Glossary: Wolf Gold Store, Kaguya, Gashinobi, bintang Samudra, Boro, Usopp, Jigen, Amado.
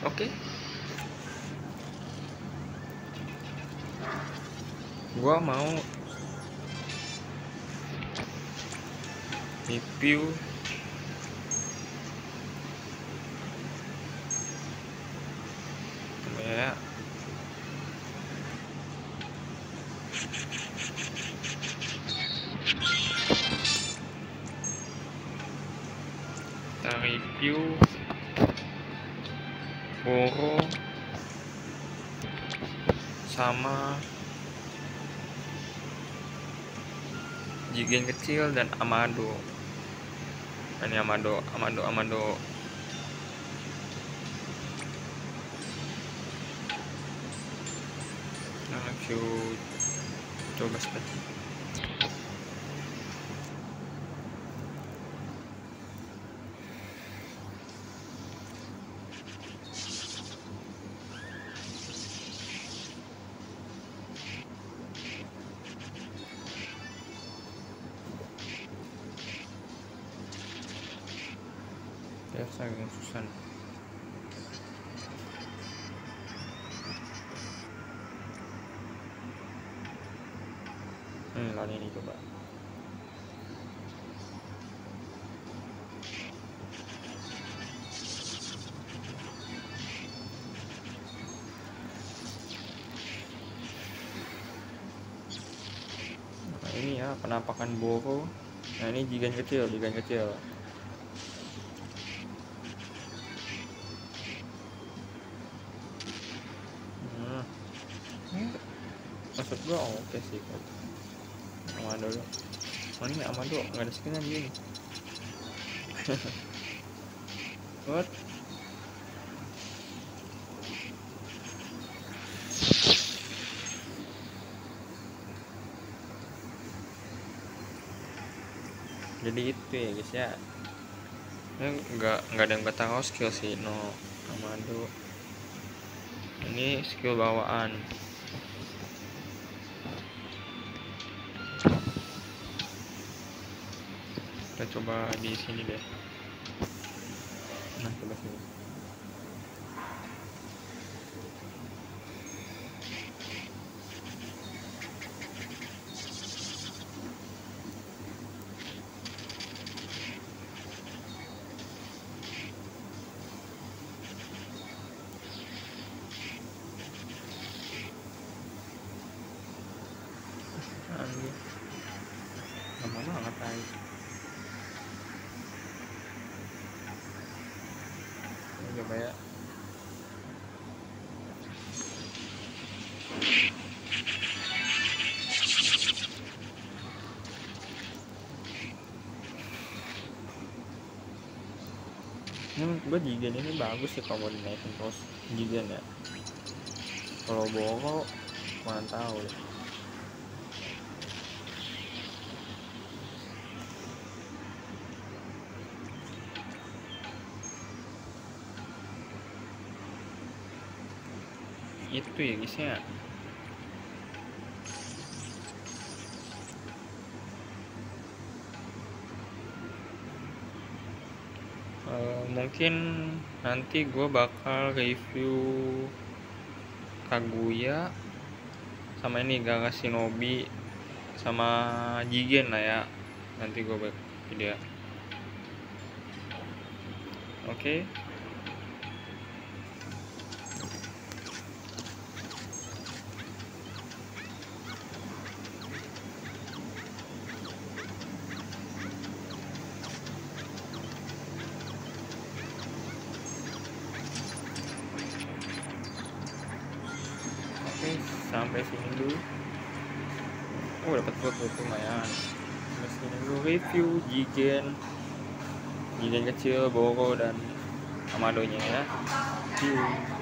Oke. Gua mau review ya. Kita review Boro sama Jigen kecil dan Amado. Ini Amado. Nah, aku coba seperti ini. Susah. Lawan ini coba. Nah, ini ya penampakan Boro. Nah, ini Jigen kecil. Maksud gue oke sih kok. Amado dulu. Oh, ini Amado nggak ada skinnya dia nih. What? Jadi itu ya guys ya. Nggak ada yang tahu skill sih no Amado. Ini skill bawaan. Kita coba di sini deh. Nah, coba sini. Anjir. Lama banget. Coba ya. Gue Jigen ini bagus sih kalau dinaikin terus Jigen ya. Kalau Boro mana tahu ya. Itu ya guys ya. Mungkin nanti gue bakal review Kaguya sama ini Gashinobi sama Jigen lah ya, nanti gue buat video. Oke. Sampai sini dulu. Oh, dapat foto lumayan. Sampai sini dulu review Jigen kecil, Boro dan Amadonya ya.